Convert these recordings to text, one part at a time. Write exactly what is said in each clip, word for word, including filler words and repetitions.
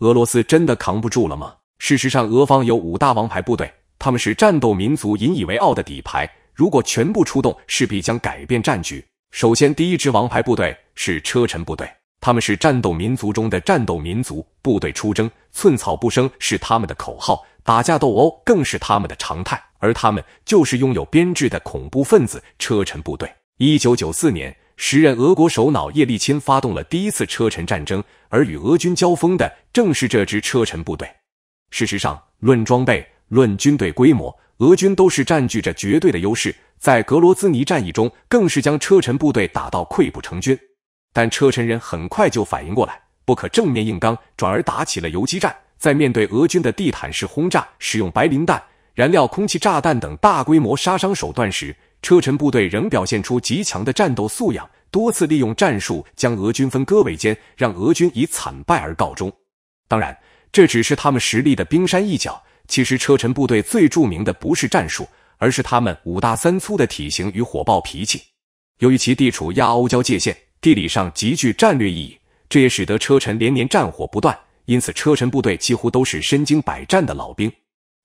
俄罗斯真的扛不住了吗？事实上，俄方有五大王牌部队，他们是战斗民族引以为傲的底牌。如果全部出动，势必将改变战局。首先，第一支王牌部队是车臣部队，他们是战斗民族中的战斗民族，部队出征，寸草不生是他们的口号，打架斗殴更是他们的常态。而他们就是拥有编制的恐怖分子车臣部队。一九九四年。时任俄国首脑叶利钦发动了第一次车臣战争，而与俄军交锋的正是这支车臣部队。事实上，论装备、论军队规模，俄军都是占据着绝对的优势，在格罗兹尼战役中更是将车臣部队打到溃不成军。但车臣人很快就反应过来，不可正面硬刚，转而打起了游击战。在面对俄军的地毯式轰炸、使用白磷弹、燃料空气炸弹等大规模杀伤手段时，车臣部队仍表现出极强的战斗素养，多次利用战术将俄军分割为歼，让俄军以惨败而告终。当然，这只是他们实力的冰山一角。其实，车臣部队最著名的不是战术，而是他们五大三粗的体型与火爆脾气。由于其地处亚欧交界线，地理上极具战略意义，这也使得车臣连年战火不断。因此，车臣部队几乎都是身经百战的老兵。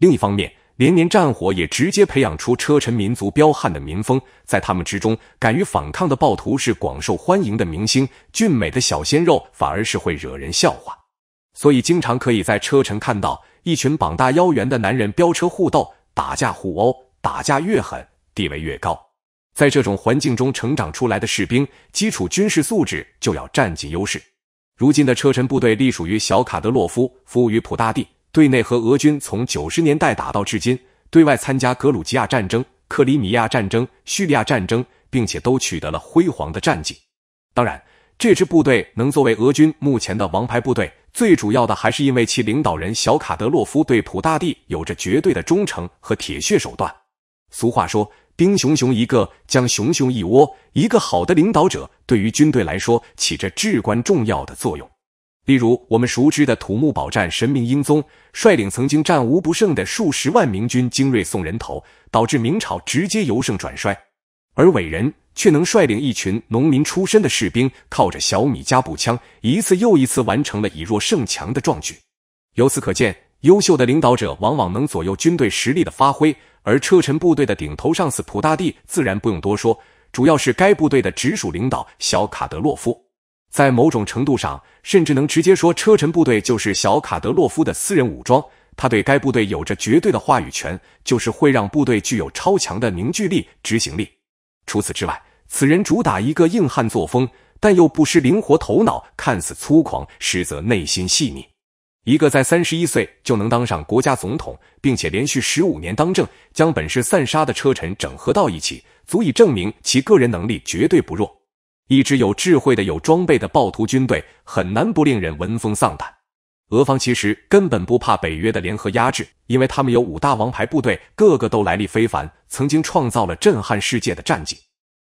另一方面，连年战火也直接培养出车臣民族彪悍的民风，在他们之中，敢于反抗的暴徒是广受欢迎的明星，俊美的小鲜肉反而是会惹人笑话。所以经常可以在车臣看到一群膀大腰圆的男人飙车互斗、打架互殴，打架越狠，地位越高。在这种环境中成长出来的士兵，基础军事素质就要占尽优势。如今的车臣部队隶属于小卡德洛夫，服务于普大帝。对内和俄军从九十年代打到至今，对外参加格鲁吉亚战争、克里米亚战争、叙利亚战争，并且都取得了辉煌的战绩。当然，这支部队能作为俄军目前的王牌部队，最主要的还是因为其领导人小卡德洛夫对普大帝有着绝对的忠诚和铁血手段。俗话说，兵熊熊一个，将熊熊一窝，一个好的领导者对于军队来说起着至关重要的作用。例如，我们熟知的土木堡战神明英宗，率领曾经战无不胜的数十万明军精锐送人头，导致明朝直接由盛转衰。而伟人却能率领一群农民出身的士兵，靠着小米加步枪，一次又一次完成了以弱胜强的壮举。由此可见，优秀的领导者往往能左右军队实力的发挥，而车臣部队的顶头上司普大帝自然不用多说，主要是该部队的直属领导小卡德洛夫。在某种程度上，甚至能直接说车臣部队就是小卡德洛夫的私人武装，他对该部队有着绝对的话语权，就是会让部队具有超强的凝聚力、执行力。除此之外，此人主打一个硬汉作风，但又不失灵活头脑，看似粗狂，实则内心细腻。一个在三十一岁就能当上国家总统，并且连续十五年当政，将本是散沙的车臣整合到一起，足以证明其个人能力绝对不弱。一支有智慧的、有装备的暴徒军队，很难不令人闻风丧胆。俄方其实根本不怕北约的联合压制，因为他们有五大王牌部队，个个都来历非凡，曾经创造了震撼世界的战绩。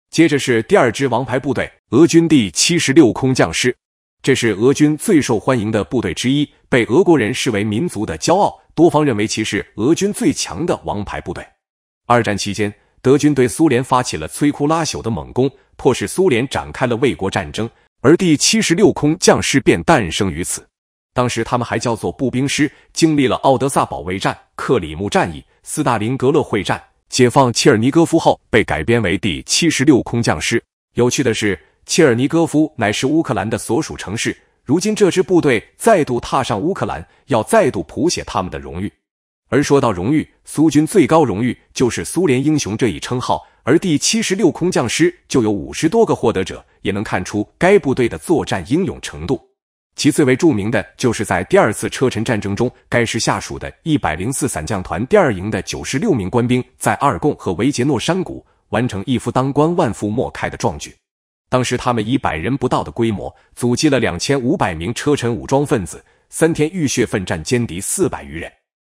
接着是第二支王牌部队，俄军第七十六空降师。这是俄军最受欢迎的部队之一，被俄国人视为民族的骄傲，多方认为其是俄军最强的王牌部队。二战期间，德军对苏联发起了摧枯拉朽的猛攻，迫使苏联展开了卫国战争，而第七十六空降师便诞生于此。当时他们还叫做步兵师，经历了奥德萨保卫战、克里木战役、斯大林格勒会战，解放切尔尼戈夫后被改编为第七十六空降师。有趣的是，切尔尼戈夫乃是乌克兰的所属城市，如今这支部队再度踏上乌克兰，要再度谱写他们的荣誉。而说到荣誉，苏军最高荣誉就是苏联英雄这一称号，而第七十六空降师就有五十多个获得者，也能看出该部队的作战英勇程度。其最为著名的就是在第二次车臣战争中，该师下属的一百零四伞降团第二营的九十六名官兵，在阿尔贡和维杰诺山谷完成一夫当关万夫莫开的壮举。当时他们以百人不到的规模，阻击了两千五百名车臣武装分子，三天浴血奋战，歼敌四百余人。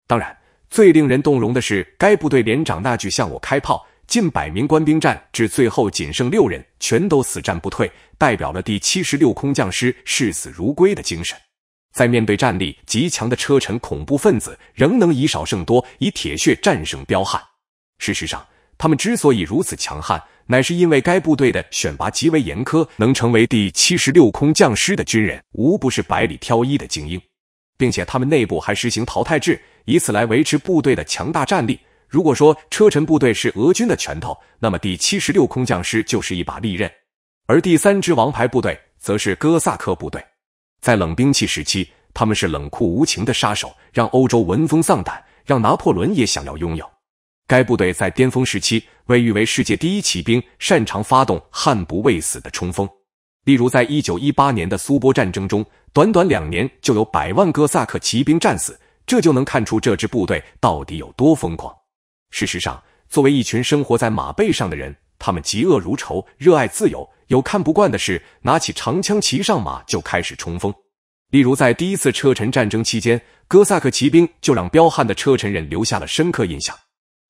当然，最令人动容的是，该部队连长那句向我开炮，近百名官兵战至最后仅剩六人，全都死战不退，代表了第七十六空降师视死如归的精神。在面对战力极强的车臣恐怖分子，仍能以少胜多，以铁血战胜彪悍。事实上，他们之所以如此强悍，乃是因为该部队的选拔极为严苛，能成为第七十六空降师的军人，无不是百里挑一的精英。并且他们内部还实行淘汰制，以此来维持部队的强大战力。如果说车臣部队是俄军的拳头，那么第七十六空降师就是一把利刃。而第三支王牌部队则是哥萨克部队。在冷兵器时期，他们是冷酷无情的杀手，让欧洲闻风丧胆，让拿破仑也想要拥有。该部队在巅峰时期被誉为世界第一骑兵，擅长发动悍不畏死的冲锋。例如在一九一八年的苏波战争中，短短两年就有百万哥萨克骑兵战死，这就能看出这支部队到底有多疯狂。事实上，作为一群生活在马背上的人，他们嫉恶如仇，热爱自由，有看不惯的事，拿起长枪骑上马就开始冲锋。例如在第一次车臣战争期间，哥萨克骑兵就让彪悍的车臣人留下了深刻印象。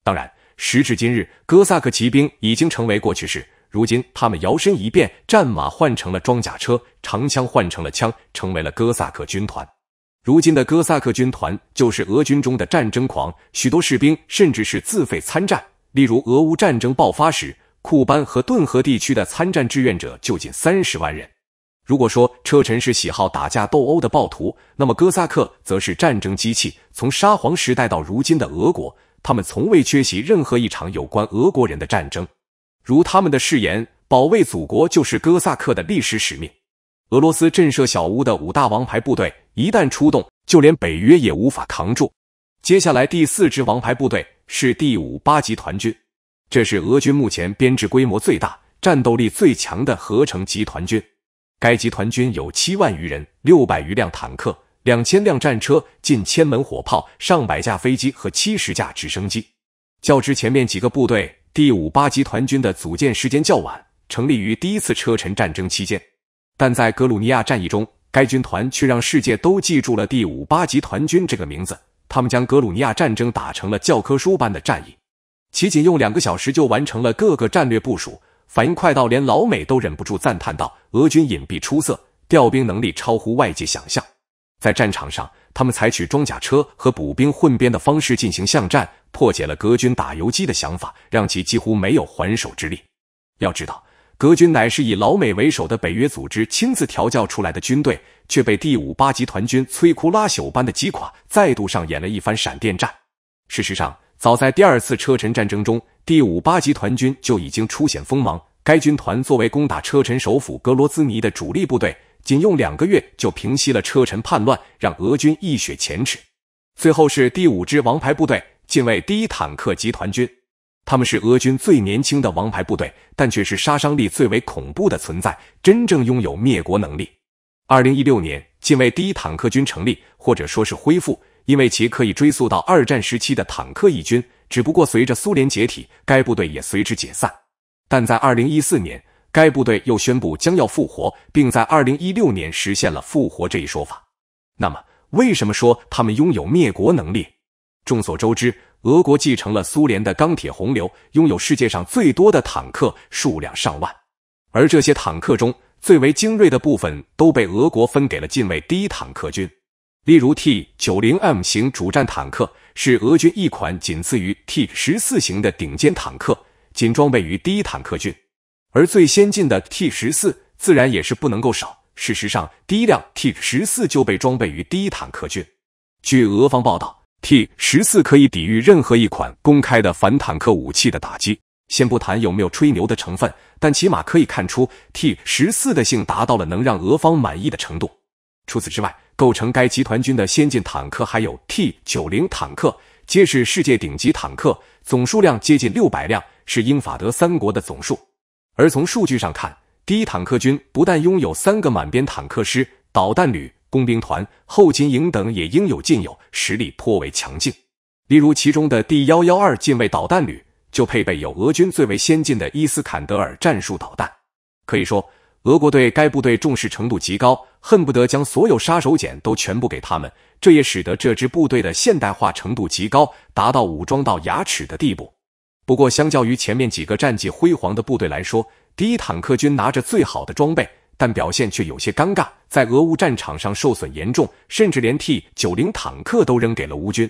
当然，时至今日，哥萨克骑兵已经成为过去式，如今他们摇身一变，战马换成了装甲车，长枪换成了枪，成为了哥萨克军团。如今的哥萨克军团就是俄军中的战争狂，许多士兵甚至是自费参战。例如俄乌战争爆发时，库班和顿河地区的参战志愿者就近三十万人。如果说车臣是喜好打架斗殴的暴徒，那么哥萨克则是战争机器。从沙皇时代到如今的俄国，他们从未缺席任何一场有关俄国人的战争。如他们的誓言，保卫祖国就是哥萨克的历史使命。俄罗斯震慑小屋的五大王牌部队一旦出动，就连北约也无法扛住。接下来第四支王牌部队是第五十八集团军，这是俄军目前编制规模最大、战斗力最强的合成集团军。该集团军有七万余人、六百余辆坦克、两千辆战车、近千门火炮、上百架飞机和七十架直升机。较之前面几个部队，第五十八集团军的组建时间较晚，成立于第一次车臣战争期间。但在格鲁尼亚战役中，该军团却让世界都记住了第五十八集团军这个名字，他们将格鲁尼亚战争打成了教科书般的战役。其仅用两个小时就完成了各个战略部署，反应快到连老美都忍不住赞叹道：俄军隐蔽出色，调兵能力超乎外界想象。在战场上，他们采取装甲车和补兵混编的方式进行巷战，破解了俄军打游击的想法，让其几乎没有还手之力。要知道，俄军乃是以老美为首的北约组织亲自调教出来的军队，却被第五十八集团军摧枯拉朽般的击垮，再度上演了一番闪电战。事实上，早在第二次车臣战争中，第五十八集团军就已经初显锋芒。该军团作为攻打车臣首府格罗兹尼的主力部队，仅用两个月就平息了车臣叛乱，让俄军一雪前耻。最后是第五支王牌部队——近卫第一坦克集团军。他们是俄军最年轻的王牌部队，但却是杀伤力最为恐怖的存在，真正拥有灭国能力。二零一六年，近卫第一坦克军成立，或者说是恢复，因为其可以追溯到二战时期的坦克义军，只不过随着苏联解体，该部队也随之解散。但在二零一四年，该部队又宣布将要复活，并在二零一六年实现了复活这一说法。那么，为什么说他们拥有灭国能力？众所周知，俄国继承了苏联的钢铁洪流，拥有世界上最多的坦克，数量上万。而这些坦克中，最为精锐的部分都被俄国分给了近卫第一坦克军。例如 T 九十 M 型主战坦克是俄军一款仅次于 T 十四 型的顶尖坦克，仅装备于第一坦克军。而最先进的 T 十四 自然也是不能够少，事实上，第一辆 T 十四 就被装备于第一坦克军。据俄方报道，T 十四 可以抵御任何一款公开的反坦克武器的打击，先不谈有没有吹牛的成分，但起码可以看出 T 十四 的性达到了能让俄方满意的程度。除此之外，构成该集团军的先进坦克还有 T 九十 坦克，皆是世界顶级坦克，总数量接近六百辆，是英法德三国的总数。而从数据上看，第一坦克军不但拥有三个满编坦克师、导弹旅、工兵团、后勤营等也应有尽有，实力颇为强劲。例如其中的第一一二近卫导弹旅就配备有俄军最为先进的伊斯坎德尔战术导弹。可以说，俄国对该部队重视程度极高，恨不得将所有杀手锏都全部给他们，这也使得这支部队的现代化程度极高，达到武装到牙齿的地步。不过，相较于前面几个战绩辉煌的部队来说，第一坦克军拿着最好的装备，但表现却有些尴尬，在俄乌战场上受损严重，甚至连 T 九十 坦克都扔给了乌军。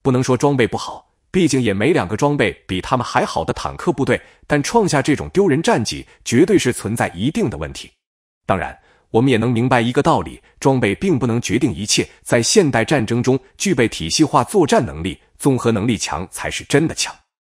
不能说装备不好，毕竟也没两个装备比他们还好的坦克部队，但创下这种丢人战绩，绝对是存在一定的问题。当然，我们也能明白一个道理：装备并不能决定一切。在现代战争中，具备体系化作战能力、综合能力强才是真的强。